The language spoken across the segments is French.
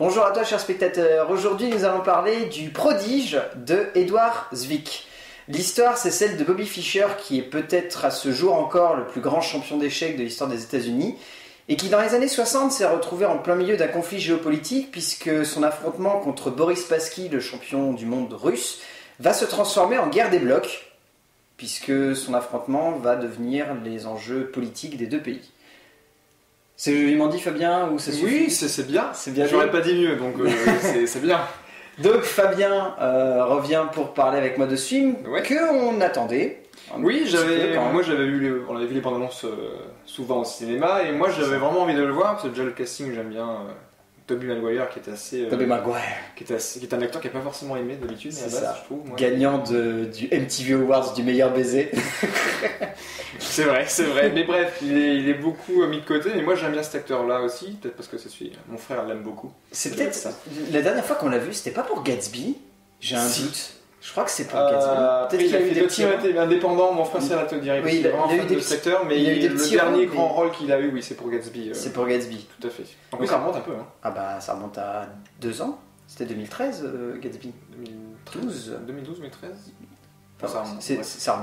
Bonjour à toi chers spectateurs, aujourd'hui nous allons parler du prodige de Edward Zwick. L'histoire c'est celle de Bobby Fischer qui est peut-être à ce jour encore le plus grand champion d'échecs de l'histoire des États-Unis et qui dans les années 60 s'est retrouvé en plein milieu d'un conflit géopolitique puisque son affrontement contre Boris Spassky, le champion du monde russe, va se transformer en guerre des blocs puisque son affrontement va devenir les enjeux politiques des deux pays. C'est joliment dit Fabien, ou ça suffit? Oui, c'est bien, j'aurais pas dit mieux, donc c'est bien. Donc Fabien revient pour parler avec moi de ce film qu'on attendait. Oui, on avait vu les bandes annonces souvent au cinéma, et moi j'avais vraiment envie de le voir, parce que déjà le casting j'aime bien. Tobey Maguire qui est assez... qui est un acteur qui n'est pas forcément aimé d'habitude, c'est ça, je trouve. Moi. Gagnant du MTV Awards du meilleur baiser. C'est vrai, mais bref, il est beaucoup mis de côté, mais moi j'aime bien cet acteur-là aussi, peut-être parce que c'est celui, mon frère l'aime beaucoup. C'est peut-être ça. La dernière fois qu'on l'a vu, c'était pas pour Gatsby, j'ai un doute. Je crois que c'est pour Gatsby. Peut-être qu'il a eu des petits films indépendants, mon frère à te dirait. Oui, il a eu des petits acteurs, mais le dernier grand rôle qu'il a eu, oui, c'est pour Gatsby. C'est pour Gatsby. Tout à fait. En plus, ça remonte un peu. Ah bah, ça remonte à 2 ans. C'était 2013, Gatsby. 2012. 2012-2013. Ça remonte. Ça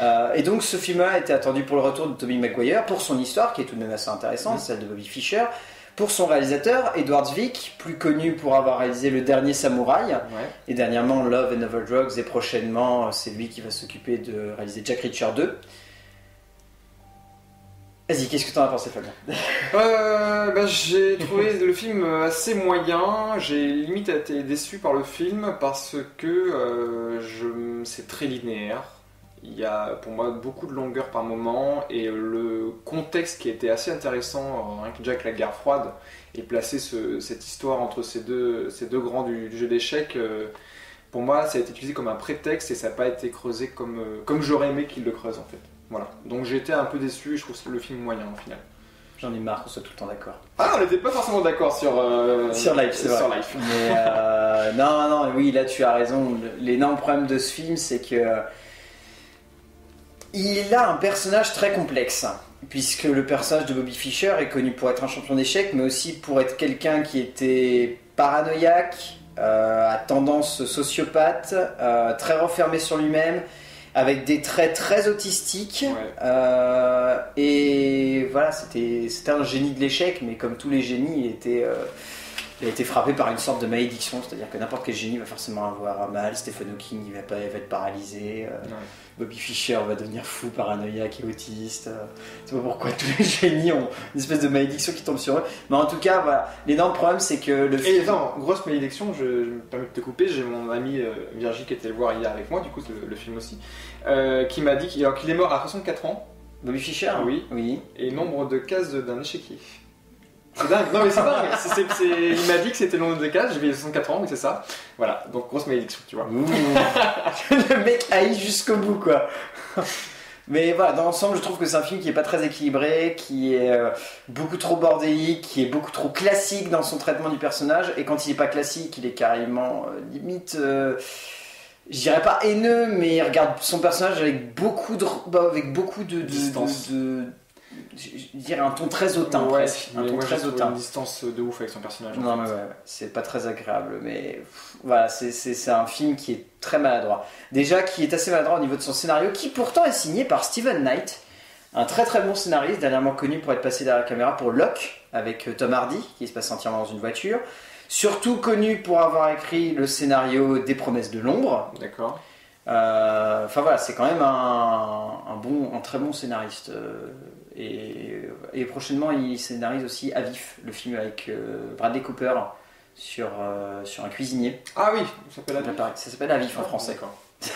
remonte. Et donc, ce film-là était attendu pour le retour de Tobey Maguire, pour son histoire, qui est tout de même assez intéressante, celle de Bobby Fischer. Pour son réalisateur, Edward Vick, plus connu pour avoir réalisé Le Dernier Samouraï, et dernièrement Love and Other Drugs, et prochainement, c'est lui qui va s'occuper de réaliser Jack Reacher 2. Vas-y, qu'est-ce que t'en as pensé, Fabien? J'ai trouvé le film assez moyen, j'ai limite été déçu par le film parce que c'est très linéaire. Il y a pour moi beaucoup de longueur par moment et le contexte qui était assez intéressant, rien que déjà avec la guerre froide, et placer cette histoire entre ces deux grands du jeu d'échecs, pour moi ça a été utilisé comme un prétexte et ça n'a pas été creusé comme j'aurais aimé qu'il le creuse en fait. Voilà. Donc j'étais un peu déçu, je trouve que le film moyen au final. J'en ai marre qu'on soit tout le temps d'accord. Ah, on n'était pas forcément d'accord sur Life, c'est vrai. Sur Life. Mais non, oui, là tu as raison. L'énorme problème de ce film, c'est que il a un personnage très complexe, puisque le personnage de Bobby Fischer est connu pour être un champion d'échecs, mais aussi pour être quelqu'un qui était paranoïaque, à tendance sociopathe, très refermé sur lui-même, avec des traits très autistiques. Ouais. Et voilà, c'était un génie de l'échec, mais comme tous les génies, il a été frappé par une sorte de malédiction, c'est-à-dire que n'importe quel génie va forcément avoir un mal. Stephen Hawking il va être paralysé, Bobby Fischer va devenir fou, paranoïaque et autiste. C'est pas pourquoi tous les génies ont une espèce de malédiction qui tombe sur eux. Mais en tout cas, voilà. L'énorme problème, c'est que le film... Et non, grosse malédiction, je me permets de te couper, j'ai mon ami Virgile qui était le voir hier avec moi, du coup le film aussi, qui m'a dit qu'il est mort à 64 ans. Bobby Fischer, oui. Et nombre de cases d'un échiquier. C'est dingue, non mais c'est dingue, il m'a dit que c'était le nombre de cases, j'ai 64 ans, mais c'est ça. Voilà, donc grosse malédiction, tu vois. Ouh. Le mec haït jusqu'au bout, quoi. Mais voilà, dans l'ensemble, je trouve que c'est un film qui n'est pas très équilibré, qui est beaucoup trop bordélique, qui est beaucoup trop classique dans son traitement du personnage, et quand il n'est pas classique, il est carrément limite... je dirais pas haineux, mais il regarde son personnage avec beaucoup de distance. Je dirais un ton très hautain, presque. Un ton très hautain. Une distance de ouf avec son personnage. Non, mais ouais, c'est pas très agréable, mais voilà, c'est un film qui est très maladroit. Déjà, qui est assez maladroit au niveau de son scénario, qui pourtant est signé par Stephen Knight, un très très bon scénariste, dernièrement connu pour être passé derrière la caméra pour Locke, avec Tom Hardy, qui se passe entièrement dans une voiture. Surtout connu pour avoir écrit le scénario des Promesses de l'Ombre. D'accord. Enfin voilà, c'est quand même un très bon scénariste. Et prochainement, il scénarise aussi À vif, le film avec Bradley Cooper sur un cuisinier. Ah oui, ça s'appelle À vif en français. Ça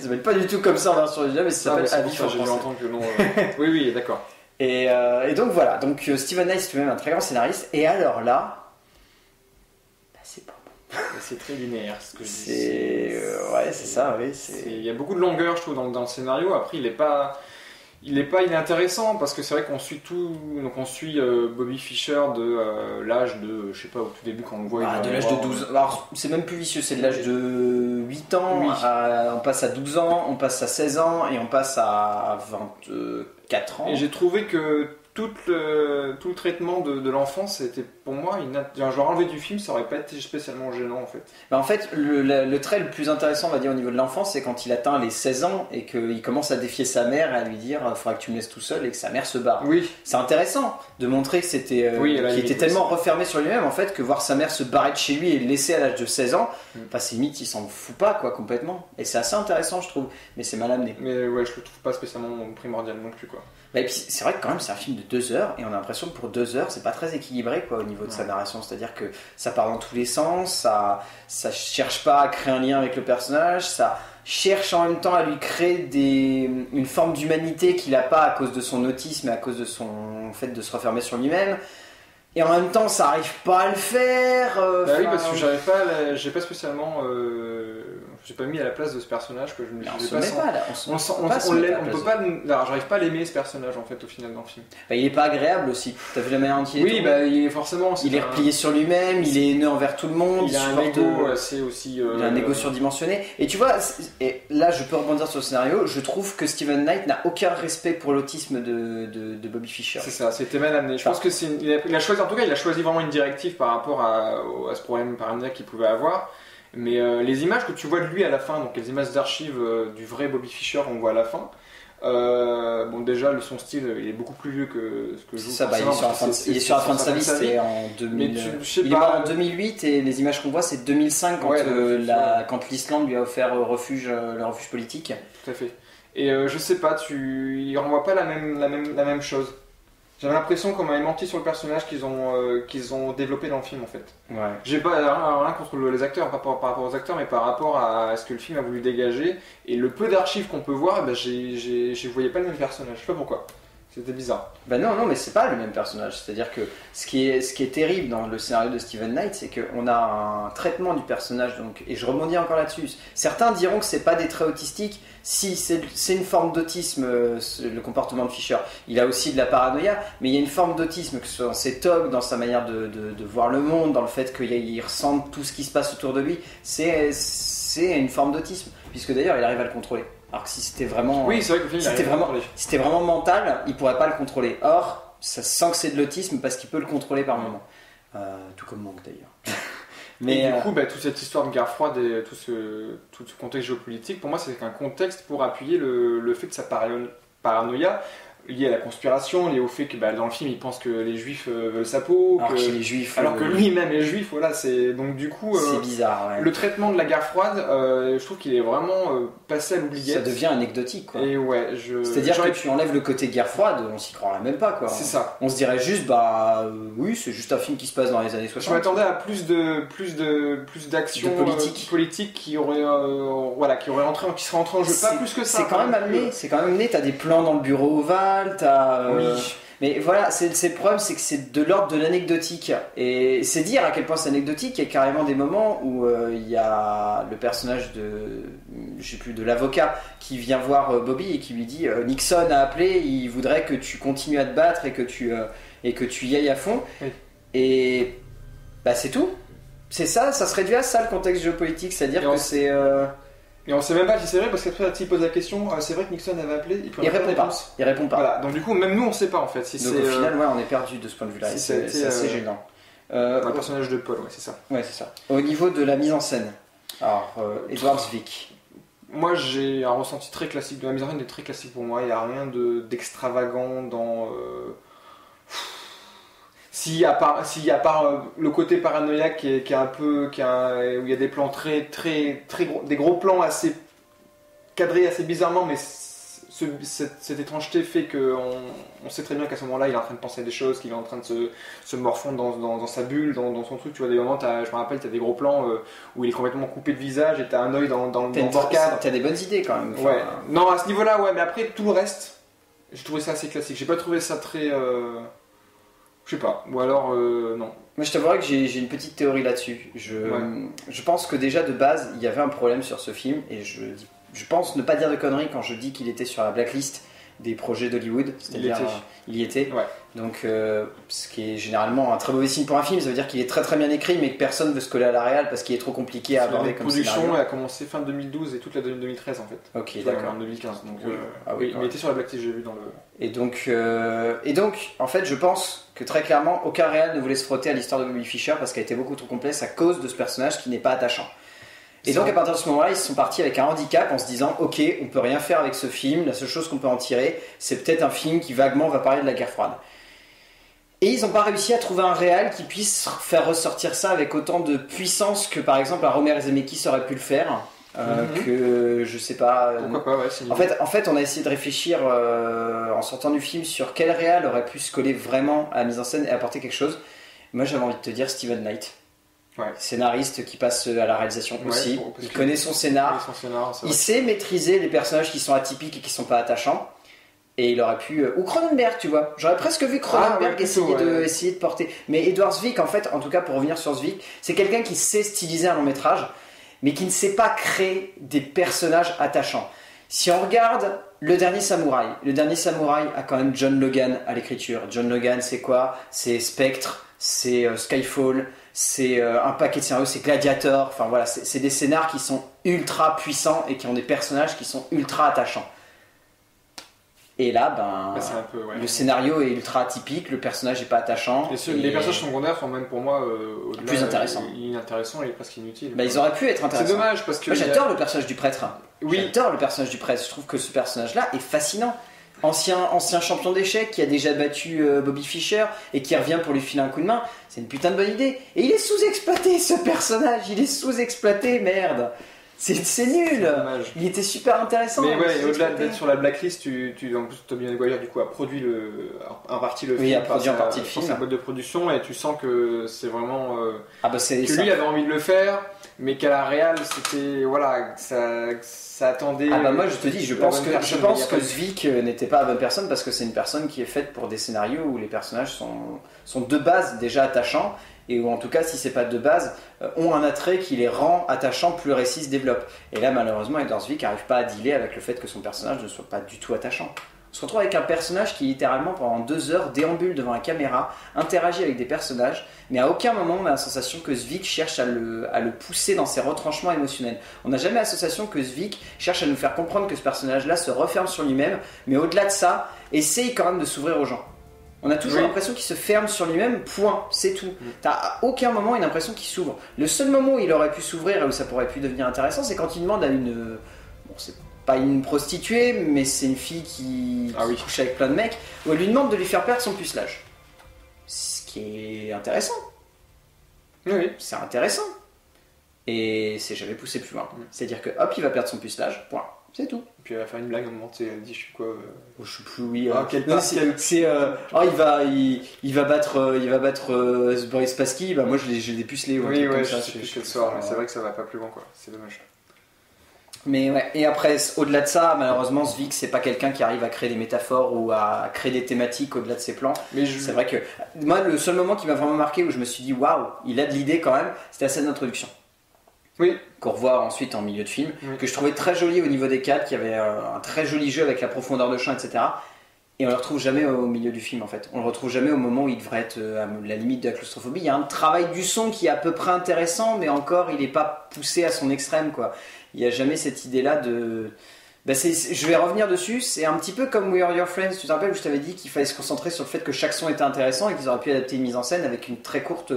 s'appelle pas du tout comme ça en version originale, mais ça s'appelle À vif en français. Oui, d'accord. Et donc voilà, donc Stephen Knight, c'est tout de même un très grand scénariste. Et alors là, c'est pas bon. C'est très linéaire, ce que je dis. Ouais, c'est ça, oui. Il y a beaucoup de longueur, je trouve, dans le scénario. Après, il est intéressant parce que c'est vrai qu'on suit tout, donc on suit Bobby Fischer de l'âge de, je sais pas, au tout début quand on le voit, de l'âge de 12 ans, alors c'est même plus vicieux, c'est de l'âge de 8 ans, oui. On passe à 12 ans, on passe à 16 ans et on passe à 24 ans. Et j'ai trouvé que tout le traitement de l'enfance, c'était pour moi un genre enlevé du film, ça aurait pas été spécialement gênant en fait. Bah en fait, le trait le plus intéressant, on va dire, au niveau de l'enfance, c'est quand il atteint les 16 ans et qu'il commence à défier sa mère et à lui dire « faudra que tu me laisses tout seul » et que sa mère se barre. Oui. C'est intéressant de montrer qu'il était, tellement refermé sur lui-même en fait, que voir sa mère se barrer de chez lui et le laisser à l'âge de 16 ans, enfin, c'est limite, il s'en fout pas quoi, complètement. Et c'est assez intéressant je trouve, mais c'est mal amené. Mais ouais, je le trouve pas spécialement primordial non plus quoi. Bah, et puis c'est vrai que quand même c'est un film de 2 heures et on a l'impression que pour 2 heures c'est pas très équilibré quoi, au niveau de sa narration, c'est à dire que ça part dans tous les sens, ça cherche pas à créer un lien avec le personnage, ça cherche en même temps à lui créer une forme d'humanité qu'il a pas à cause de son autisme et à cause de son fait de se refermer sur lui-même, et en même temps ça arrive pas à le faire. Bah oui, parce que j'arrive pas, j'ai pas spécialement j'ai pas mis à la place de ce personnage que je me suis j'arrive pas à l'aimer ce personnage en fait au final dans le film. Bah, il est pas agréable aussi, t'as vu la manière entière. Oui, bah il est forcément. Il est replié sur lui-même, il est haineux envers tout le monde. Il a un égo assez aussi. Il a un égo surdimensionné. Et tu vois, et là je peux rebondir sur le scénario, je trouve que Stephen Knight n'a aucun respect pour l'autisme de Bobby Fischer. C'est ça, c'était mal amené. Je pense que il a choisi, en tout cas il a choisi vraiment une directive par rapport à ce problème paranoïaque qu'il pouvait avoir. Mais les images que tu vois de lui à la fin, donc les images d'archives du vrai Bobby Fischer qu'on voit à la fin, bon déjà son style il est beaucoup plus vieux que ce que je vous bah, il est sur la fin de sa vie, c'est en 2000, il est mort en 2008 et les images qu'on voit c'est 2005 quand quand l'Islande lui a offert refuge, le refuge politique. Tout à fait. Et je sais pas, il renvoie pas la même chose. J'avais l'impression qu'on m'avait menti sur le personnage qu'ils ont développé dans le film en fait. Ouais. J'ai pas rien contre les acteurs, par rapport aux acteurs, mais par rapport à ce que le film a voulu dégager. Et le peu d'archives qu'on peut voir, bah, je voyais pas le même personnage, je sais pas pourquoi. C'était bizarre. Ben non, mais c'est pas le même personnage. C'est-à-dire que ce qui est terrible dans le scénario de Stephen Knight, c'est qu'on a un traitement du personnage, donc, et je rebondis encore là-dessus. Certains diront que c'est pas des traits autistiques. Si, c'est une forme d'autisme, le comportement de Fischer. Il a aussi de la paranoïa, mais il y a une forme d'autisme, que ce soit dans ses tocs, dans sa manière de voir le monde, dans le fait qu'il ressente tout ce qui se passe autour de lui. C'est une forme d'autisme, puisque d'ailleurs il arrive à le contrôler. Alors que si c'était vraiment, oui, c'est vrai que c'était vraiment mental, il pourrait pas le contrôler. Or, ça sent que c'est de l'autisme parce qu'il peut le contrôler par moment. Tout comme Monk d'ailleurs. Mais et du coup, bah, toute cette histoire de guerre froide et tout ce contexte géopolitique, pour moi, c'est un contexte pour appuyer le fait de sa paranoïa liée à la conspiration, liée au fait que bah, dans le film, il pense que les juifs veulent sa peau, alors que lui-même est juif. Voilà, c'est donc du coup. C'est bizarre. Ouais. Le traitement de la guerre froide, je trouve qu'il est vraiment passé à l'oubliette. Ça devient anecdotique, quoi. Et ouais, c'est-à-dire que tu enlèves le côté guerre froide, on s'y croirait même pas, quoi. C'est ça. On se dirait juste, bah oui, c'est juste un film qui se passe dans les années 60. Je m'attendais à plus d'actions politiques qui seraient entrées en jeu. Pas plus que ça. C'est quand même amené. T'as des plans dans le bureau ovale. Oui. Mais voilà, c'est le problème, c'est que c'est de l'ordre de l'anecdotique. Et c'est dire à quel point c'est anecdotique. Il y a carrément des moments où il y a le personnage de l'avocat qui vient voir Bobby et qui lui dit Nixon a appelé, il voudrait que tu continues à te battre et que tu y ailles à fond. Oui. Et bah c'est tout. C'est ça, ça se réduit à ça le contexte géopolitique, c'est-à-dire que c'est. Et on sait même pas si c'est vrai, parce qu'après s'il pose la question, c'est vrai que Nixon avait appelé, il répond pas. Voilà, donc du coup même nous on sait pas en fait. Si donc au final ouais, on est perdu de ce point de vue là, si c'est assez gênant. Le personnage de Paul, ouais c'est ça. Ouais c'est ça. Au niveau de la mise en scène, alors Edward Zwick. Moi j'ai un ressenti très classique, de la mise en scène est très classique pour moi, il n'y a rien d'extravagant dans... Si à part le côté paranoïaque qui est un peu, où il y a des plans très gros, des gros plans assez cadrés assez bizarrement, mais cette étrangeté fait qu'on sait très bien qu'à ce moment-là il est en train de penser à des choses, qu'il est en train de se morfondre dans sa bulle, dans son truc. Tu vois des moments, je me rappelle, t'as des gros plans où il est complètement coupé de visage et t'as un œil dans le cadre. T'as des bonnes idées quand même. Ouais. Non à ce niveau-là, ouais, mais après tout le reste, j'ai trouvé ça assez classique. J'ai pas trouvé ça très. Je sais pas, ou alors non. Moi je t'avouerais que j'ai une petite théorie là-dessus. Je pense que déjà de base, il y avait un problème sur ce film, et je pense ne pas dire de conneries quand je dis qu'il était sur la blacklist des projets d'Hollywood, c'est-à-dire il y était. Ouais. Donc, ce qui est généralement un très mauvais signe pour un film, ça veut dire qu'il est très très bien écrit, mais que personne ne veut se coller à la réal parce qu'il est trop compliqué à aborder comme scénario. La production a commencé fin 2012 et toute la 2013 en fait. Ok, d'accord. En 2015, donc oui. Ah oui, il était sur la blacklist, j'ai vu dans le... Et donc, en fait, je pense que très clairement, aucun réal ne voulait se frotter à l'histoire de Bobby Fischer parce qu'elle était beaucoup trop complexe à cause de ce personnage qui n'est pas attachant. Et donc à partir de ce moment-là, ils sont partis avec un handicap en se disant « Ok, on peut rien faire avec ce film, la seule chose qu'on peut en tirer, c'est peut-être un film qui vaguement va parler de la guerre froide. » Et ils n'ont pas réussi à trouver un réal qui puisse faire ressortir ça avec autant de puissance que par exemple un Romer Zemeckis aurait pu le faire. Que je sais pas... Pourquoi pas, ouais, c'est en fait, on a essayé de réfléchir en sortant du film sur quel réal aurait pu se coller vraiment à la mise en scène et apporter quelque chose. Moi j'avais envie de te dire Stephen Knight. Ouais. Scénariste qui passe à la réalisation aussi, il connaît son scénar, il sait maîtriser les personnages qui sont atypiques et qui sont pas attachants, et il aurait pu, ou Cronenberg, tu vois, j'aurais presque vu Cronenberg essayer de porter, mais Edward Zwick, en fait, en tout cas pour revenir sur Zwick, c'est quelqu'un qui sait styliser un long métrage, mais qui ne sait pas créer des personnages attachants. Si on regarde le dernier samouraï a quand même John Logan à l'écriture. John Logan, c'est quoi? C'est Spectre, c'est Skyfall, c'est un paquet de scénarios, c'est Gladiator, enfin voilà, c'est des scénars qui sont ultra puissants et qui ont des personnages qui sont ultra attachants. Et là, le scénario est ultra atypique, le personnage n'est pas attachant. Les personnages secondaires sont même pour moi au-delà, plus intéressants. Inintéressants et presque inutiles. Ils auraient pu être intéressants. C'est dommage parce que... Moi j'adore le personnage du prêtre. Oui. J'adore le personnage du prêtre, je trouve que ce personnage-là est fascinant. Ancien champion d'échecs qui a déjà battu Bobby Fischer et qui revient pour lui filer un coup de main, c'est une putain de bonne idée. Et il est sous-exploité ce personnage, merde. C'est nul. Il était super intéressant. Mais ouais, au-delà d'être sur la blacklist, en plus Tobey Maguire du coup a produit en partie le film. C'est un mode de production et tu sens que c'est vraiment que lui avait envie de le faire, mais qu'à la réal c'était ça attendait. Moi je te dis, je pense que Zwick n'était pas la bonne personne parce que c'est une personne qui est faite pour des scénarios où les personnages sont de base déjà attachants. Et où en tout cas, si c'est pas de base, ont un attrait qui les rend attachants, plus le récit se développe. Et là, malheureusement, Edward Zwick n'arrive pas à dealer avec le fait que son personnage ne soit pas du tout attachant. On se retrouve avec un personnage qui, littéralement, pendant 2 heures, déambule devant la caméra, interagit avec des personnages, mais à aucun moment on a la sensation que Zwick cherche à le pousser dans ses retranchements émotionnels. On n'a jamais la sensation que Zwick cherche à nous faire comprendre que ce personnage-là se referme sur lui-même, mais au-delà de ça, essaye quand même de s'ouvrir aux gens. On a toujours l'impression qu'il se ferme sur lui-même, point, c'est tout. T'as à aucun moment une impression qu'il s'ouvre. Le seul moment où il aurait pu s'ouvrir et où ça pourrait pu devenir intéressant, c'est quand il demande à une... Bon, c'est pas une prostituée, mais c'est une fille qui couche avec plein de mecs, où elle lui demande de lui faire perdre son pucelage. Ce qui est intéressant. Oui. C'est intéressant. Et c'est jamais poussé plus loin. C'est-à-dire que, hop, il va perdre son pucelage, point. C'est tout. Et puis elle va faire une blague à un moment, elle dit je suis quoi je suis plus il va battre Boris Spassky, moi je l'ai dépucelé. Je sais plus quel soir, mais c'est vrai que ça va pas plus loin quoi, c'est dommage. Mais ouais, et après au-delà de ça, malheureusement Zwick c'est pas quelqu'un qui arrive à créer des métaphores ou à créer des thématiques au-delà de ses plans. C'est vrai que moi le seul moment qui m'a vraiment marqué où je me suis dit waouh, il a de l'idée quand même, c'était la scène d'introduction. Oui. Qu'on revoit ensuite en milieu de film, que je trouvais très joli au niveau des cadres, qui avait un très joli jeu avec la profondeur de champ, etc. Et on le retrouve jamais au milieu du film en fait. On le retrouve jamais au moment où il devrait être à la limite de la claustrophobie. Il y a un travail du son qui est à peu près intéressant, mais encore il n'est pas poussé à son extrême quoi. Il n'y a jamais cette idée là de... je vais revenir dessus, c'est un petit peu comme We Are Your Friends, tu te rappelles où je t'avais dit qu'il fallait se concentrer sur le fait que chaque son était intéressant et qu'ils auraient pu adapter une mise en scène avec une très courte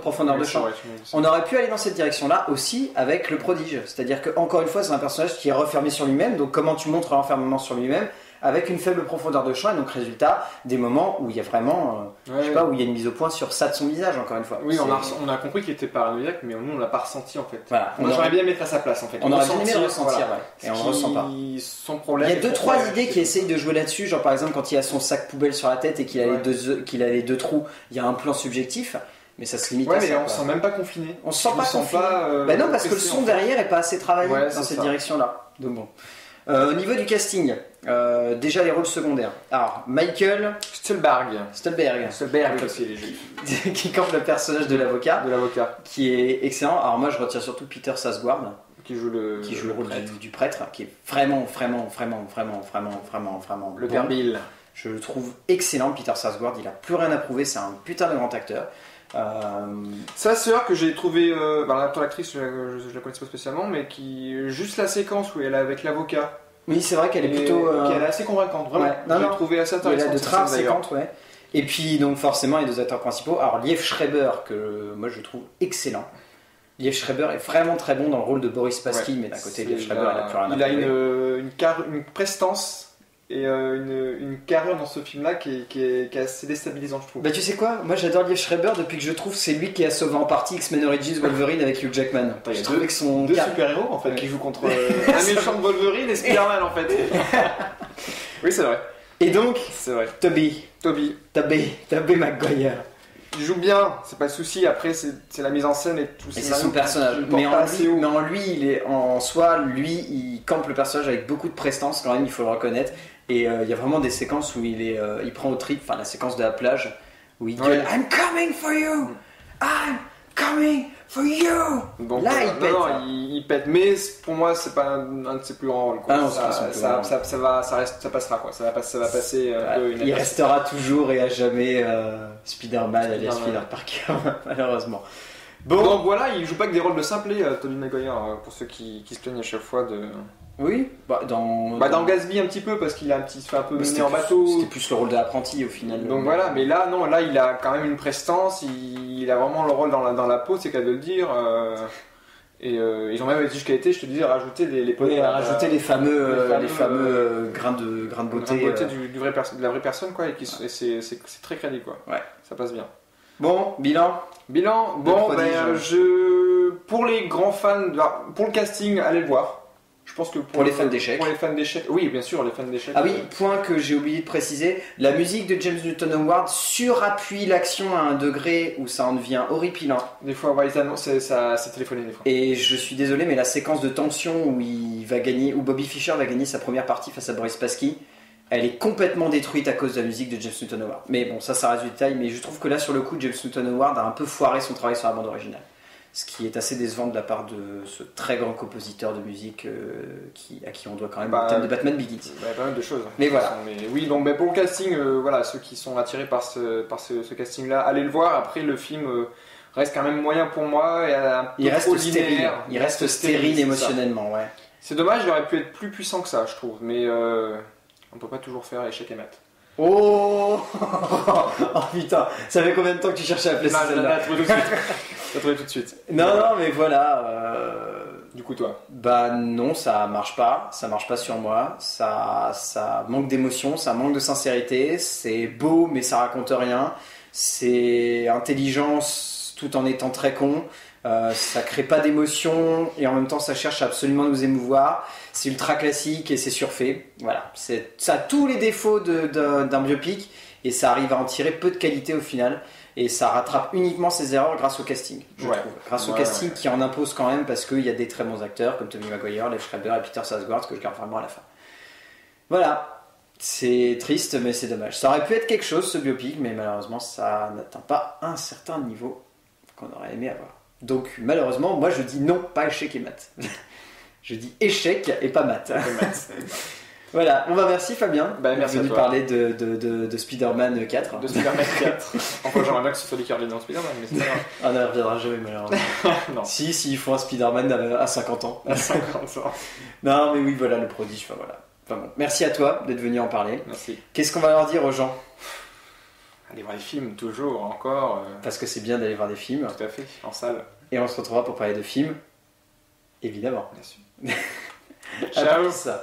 profondeur de champ. On aurait pu aller dans cette direction-là aussi avec le prodige, c'est-à-dire que encore une fois c'est un personnage qui est refermé sur lui-même, donc comment tu montres l'enfermement sur lui-même avec une faible profondeur de champ et donc résultat des moments où il y a vraiment où il y a une mise au point sur ça de son visage encore une fois. Oui, on a compris qu'il était paranoïaque mais nous on l'a pas ressenti en fait. Voilà. J'aurais bien aimé être à sa place en fait. On aurait bien aimé le ressentir et on le ressent pas. Il y a 2-3 idées qui essayent de jouer là-dessus, genre par exemple quand il a son sac poubelle sur la tête et qu'il a les deux trous, il y a un plan subjectif. Mais ça se limite à ça. Ouais, mais on se sent même pas confiné. On se sent pas confiné. Non, parce que le son derrière est pas assez travaillé dans cette direction-là. Donc bon. Au niveau du casting, déjà les rôles secondaires. Alors, Michael Stuhlbarg qui campe le personnage de l'avocat, qui est excellent. Alors moi je retiens surtout Peter Sarsgaard, qui joue le rôle du prêtre, qui est vraiment le père Bill. Je le trouve excellent, Peter Sarsgaard, il a plus rien à prouver, c'est un putain de grand acteur. Sa sœur que j'ai trouvé, l'acteur, l'actrice, je la connaissais pas spécialement, mais qui juste la séquence où elle est avec l'avocat. Oui, c'est vrai qu'elle est plutôt, elle est assez convaincante, vraiment. Ouais. Non, je l'ai trouvée assez intéressante. Elle a de très séquences, ouais. Et puis donc forcément les deux acteurs principaux. Alors Liev Schreiber que moi je trouve excellent. Liev Schreiber est vraiment très bon dans le rôle de Boris Spassky, ouais, mais d'un côté Liev Schreiber il a plus rien à prouver. Il a une prestance et une carrière dans ce film-là qui est assez déstabilisante, je trouve. Bah tu sais quoi, moi j'adore Liev Schreiber depuis que je trouve c'est lui qui a sauvé en partie X-Men Origins Wolverine avec Hugh Jackman. Je trouve que son deux super-héros en fait qui jouent contre un méchant de Wolverine et Spider-Man en fait. Oui c'est vrai. Et donc c'est vrai. Tobey Maguire. Il joue bien, c'est pas le souci. Après, c'est la mise en scène et tout. C'est son personnage. Mais en lui, il campe le personnage avec beaucoup de prestance quand même. Il faut le reconnaître. Et il y a vraiment des séquences où il prend au trip. Enfin, la séquence de la plage où il gueule "I'm coming for you, I'm coming for you". Donc, là, il pète. Il pète. Mais pour moi, c'est pas un de ses plus grands rôles. Ça passera quoi. Ça va passer. Il restera toujours et à jamais Spider-Man, alias Spider-Parker, malheureusement. Donc voilà, il joue pas que des rôles de simplet, Tobey Maguire, pour ceux qui se plaignent à chaque fois de. Oui. Dans Gatsby un petit peu parce qu'il a un peu mené en bateau. C'était plus le rôle de l'apprenti au final. Donc voilà, mais là non, là il a quand même une prestance, il a vraiment le rôle dans la peau, c'est qu'à de le dire. Et ils ont même jusqu'à je te disais, rajouter les poneys, rajouter les fameux grains de beauté de la vraie personne quoi, et c'est très crédible quoi. Ouais. Ça passe bien. Bon, bilan. Bon, pour les grands fans, pour le casting, allez le voir. Je pense que pour les fans d'échecs. Pour les fans d'échecs, oui, bien sûr, les fans d'échecs. Ah oui, point que j'ai oublié de préciser, la musique de James Newton Howard surappuie l'action à un degré où ça en devient horripilant. Des fois, ouais, c'est téléphoné des fois. Et je suis désolé, mais la séquence de tension où Bobby Fischer va gagner sa première partie face à Boris Spassky, elle est complètement détruite à cause de la musique de James Newton Howard. Mais bon, ça reste du détail, mais je trouve que là, sur le coup, James Newton Howard a un peu foiré son travail sur la bande originale. Ce qui est assez décevant de la part de ce très grand compositeur de musique à qui on doit quand même le thème de Batman Begins. Pas mal de choses. Mais voilà. Oui, donc pour le casting, voilà, ceux qui sont attirés par ce casting-là, allez le voir. Après, le film reste quand même moyen pour moi. Il reste stérile émotionnellement, ouais. C'est dommage, il aurait pu être plus puissant que ça, je trouve. Mais on peut pas toujours faire échec et mat. Oh, oh putain, ça fait combien de temps que tu cherchais à appeler ça? T'as trouvé tout de suite. Non, mais voilà. Du coup, toi? Bah non, ça marche pas sur moi. Ça manque d'émotion, ça manque de sincérité. C'est beau, mais ça raconte rien. C'est intelligence tout en étant très con. Ça crée pas d'émotion et en même temps ça cherche absolument à nous émouvoir. C'est ultra classique et c'est surfait. Voilà, ça a tous les défauts d'un biopic et ça arrive à en tirer peu de qualité au final. Et ça rattrape uniquement ses erreurs grâce au casting, je trouve. Grâce au casting qui en impose quand même parce qu'il y a des très bons acteurs comme Tobey Maguire, Liev Schreiber et Peter Sarsgaard que je garde vraiment à la fin. Voilà. C'est triste mais c'est dommage. Ça aurait pu être quelque chose ce biopic mais malheureusement ça n'atteint pas un certain niveau qu'on aurait aimé avoir. Donc malheureusement moi je dis non, pas échec et mat. Je dis échec et pas mat. Voilà, merci Fabien. Merci de parler de Spider-Man 4. De Spider-Man 4. Enfin, j'aimerais bien que ce soit lui qui revienne dans Spider-Man, mais c'est pas grave. On ne reviendra jamais, malheureusement. Non. Si, il faut un Spider-Man à 50 ans. À 50 ans. Non, mais oui, voilà le prodige. Enfin, voilà. Enfin, bon. Merci à toi d'être venu en parler. Merci. Qu'est-ce qu'on va leur dire aux gens? Allez voir des films, toujours, encore. Parce que c'est bien d'aller voir des films. Tout à fait, en salle. Et on se retrouvera pour parler de films, évidemment. Bien sûr. Ciao.